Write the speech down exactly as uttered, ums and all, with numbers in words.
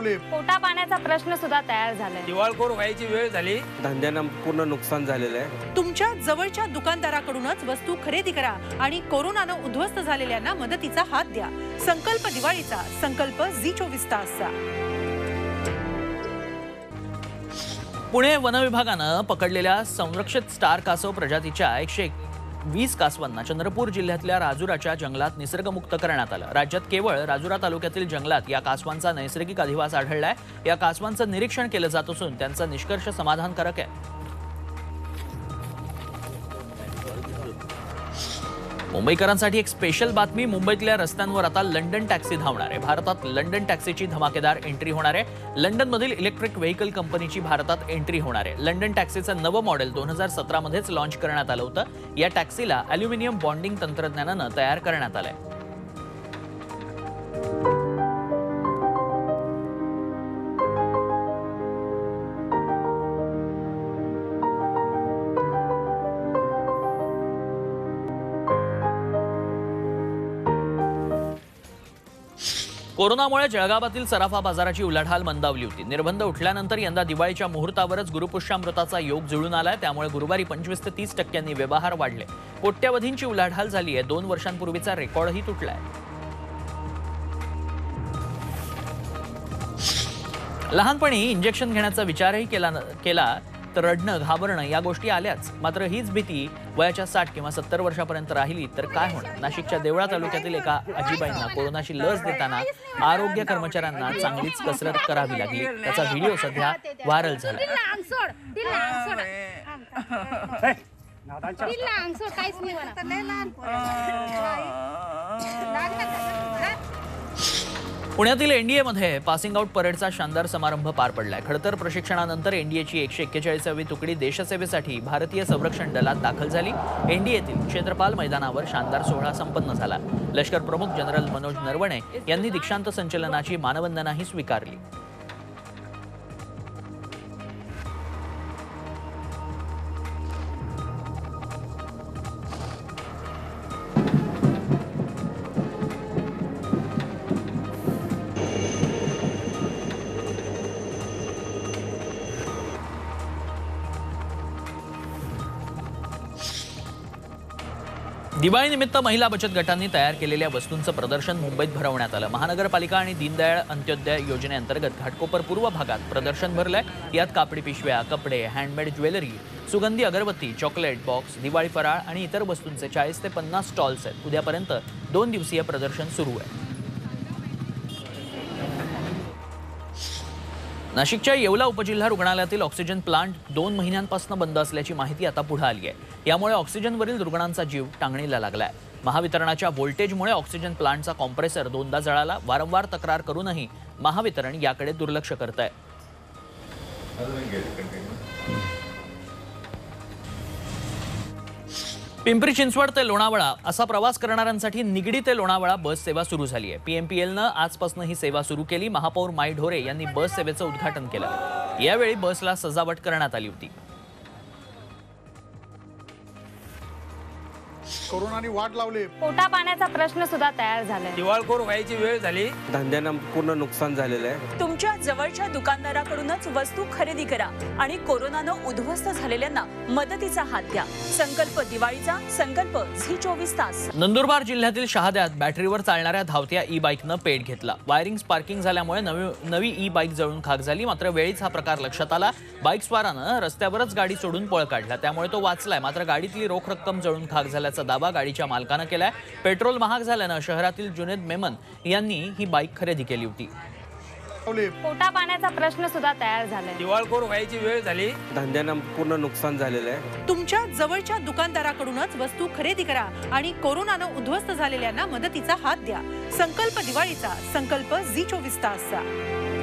पोटा पाण्याचा प्रश्न सुद्धा तयार झालाय। दिवाळखोर व्हायची वेळ झाली। धंद्यांना पूर्ण नुकसान झालेलं आहे। तुमच्या जवळच्या दुकानदाराकडूनच वस्तू खरेदी करा आणि कोरोनाने उद्ध्वस्त झालेल्यांना मदतीचा हात द्या। संकल्प दिवाळीचा, संकल्प जी चोवीस तासचा। पुणे वन विभागाने पकडलेल्या संरक्षित स्टार कासव प्रजातीच्या एकशे वीस कासवांना चंद्रपूर जिल्ह्यातल्या राजुराच्या जंगलात निसर्गमुक्त करण्यात आलं। राज्यात केवळ राजुरा तालुक्यातील जंगलात या कासवांचा नैसर्गिक अधिवास आढळलाय। या कासवांचं निरीक्षण केलं जात असून त्यांचा निष्कर्ष समाधानकारक आहे। मुंबईकरांसाठी एक स्पेशल बातमी। मुंबईतल्या रस्त्यांवर आता लंडन टॅक्सी धावणार आहे। भारतात लंडन टॅक्सीची धमाकेदार एंट्री होणार आहे। लंडनमधील इलेक्ट्रिक व्हेकल कंपनीची भारतात एंट्री होणार आहे। लंडन टॅक्सीचं नवं मॉडेल दोन हजार सतरा मध्येच लॉन्च करण्यात आलं होतं। या टॅक्सीला ॲल्युमिनियम बॉन्डिंग तंत्रज्ञानानं तयार करण्यात आलं आहे। कोरोनामुळे जळगावातील सराफा बाजाराची उलाढाल मंदावली होती। निर्बंध उठल्यानंतर यंदा दिवाळीच्या मुहूर्तावरच गुरुपुष्यामृताचा योग जुळून आलाय। त्यामुळे गुरुवारी पंचवीस ते तीस टक्क्यांनी व्यवहार वाढले। कोट्यवधींची उलाढाल झाली आहे। दोन वर्षांपूर्वीचा रेकॉर्डही तुटलाय। लहानपणी इंजेक्शन घेण्याचा विचारही केला केला तर रडणं घाबरणं या गोष्टी आल्याच। मात्र हीच भीती वयाच्या साठ किंवा सत्तर वर्षापर्यंत राहिली तर काय होणार। नाशिकच्या देवळा तालुक्यातील एका आजीबाईंना कोरोनाची लस देताना आरोग्य कर्मचाऱ्यांना चांगलीच कसरत करावी लागली। त्याचा व्हिडिओ सध्या व्हायरल झाला। पुण्यातील एनडीए मध्ये पासिंग आउट परेडचा शानदार समारंभ पार पडलाय। खडतर प्रशिक्षणानंतर एनडीएची एकशे एक्केचाळीसावी तुकडी देशसेवेसाठी भारतीय संरक्षण दलात दाखल झाली। एनडीएतील क्षेत्रपाल मैदानावर शानदार सोहळा संपन्न झाला। लष्कर प्रमुख जनरल मनोज नरवणे यांनी दीक्षांत संचलनाची मानवंदनाही स्वीकारली। दिवाळीनिमित्त महिला बचत गटांनी तयार केलेल्या वस्तूंचं प्रदर्शन मुंबईत भरवण्यात आलं। महानगरपालिका आणि दीनदयाळ अंत्योदय योजनेअंतर्गत घाटकोपर पूर्व भागात प्रदर्शन भरलंय। यात कापडी पिशव्या, कपडे, हँडमेड ज्वेलरी, सुगंधी अगरबत्ती, चॉकलेट बॉक्स, दिवाळी फराळ आणि इतर वस्तूंचे चाळीस ते पन्नास स्टॉल्स आहेत। उद्यापर्यंत दोन दिवसीय प्रदर्शन सुरू आहे। नाशिकच्या येवला उपजिल्हा रुग्णालयातील ऑक्सिजन प्लांट दोन महिन्यांपासून बंद असल्याची माहिती आता पुढे आली आहे। यामुळे ऑक्सिजनवरील रुग्णांचा जीव टांगणीला लागलाय। महावितरणाच्या व्होल्टेजमुळे ऑक्सिजन प्लांटचा कॉम्प्रेसर दोनदा जळाला। वारंवार तक्रार करूनही महावितरण याकडे दुर्लक्ष करत आहे। पिंपरी चिंचवड ते लोणावळा असा प्रवास करणाऱ्यांसाठी निगडी ते लोणावळा बस सेवा सुरू झाली आहे। पीएमपीएलनं आजपासून ही सेवा सुरू केली। महापौर माई ढोरे यांनी बस सेवेचं उद्घाटन केलं। यावेळी बसला सजावट करण्यात आली होती। कोरोनाने वाट लावली। पोटा पाण्याचा प्रश्न सुद्धा तयार झालाय। दिवाळखोर व्हायची वेळ झाली। धंद्यांना पूर्ण नुकसान झालेलं आहे। तुमच्या जवळच्या दुकानदाराकडूनच वस्तू खरेदी करा आणि कोरोनाने उद्ध्वस्त झालेल्यांना मदतीचा हात द्या। संकल्प दिवाळीचा, संकल्प जी चोवीस तास। नंदुरबार जिल्ह्यातील शहाद्यात बॅटरीवर चालणाऱ्या धावत्या ई बाईकनं पेट घेतला। वायरिंग स्पार्किंग झाल्यामुळे नवी नवी ई बाईक जळून खाक झाली। मात्र वेळीच हा प्रकार लक्षात आला। बाईक स्वारानं रस्त्यावरच गाडी सोडून पळ काढला, त्यामुळे तो वाचलाय। मात्र गाडीतली रोख रक्कम जळून खाक झाल्याचा दावा गाडीच्या मालकानं केलाय। पेट्रोल महाग झाल्यानं शहरातील जुनेद मेमन यांनी ही बाईक खरेदी केली होती। पोटा पाण्याचा प्रश्न सुद्धा तयार झालाय। दिवाळखोर व्हायची वेळ झाली। धंद्यांना पूर्ण नुकसान झालेलं आहे। तुमच्या जवळच्या दुकानदाराकडूनच वस्तू खरेदी करा आणि कोरोनाने उद्ध्वस्त झालेल्यांना मदतीचा हात द्या। संकल्प दिवाळीचा, संकल्प जी चोवीस तासचा।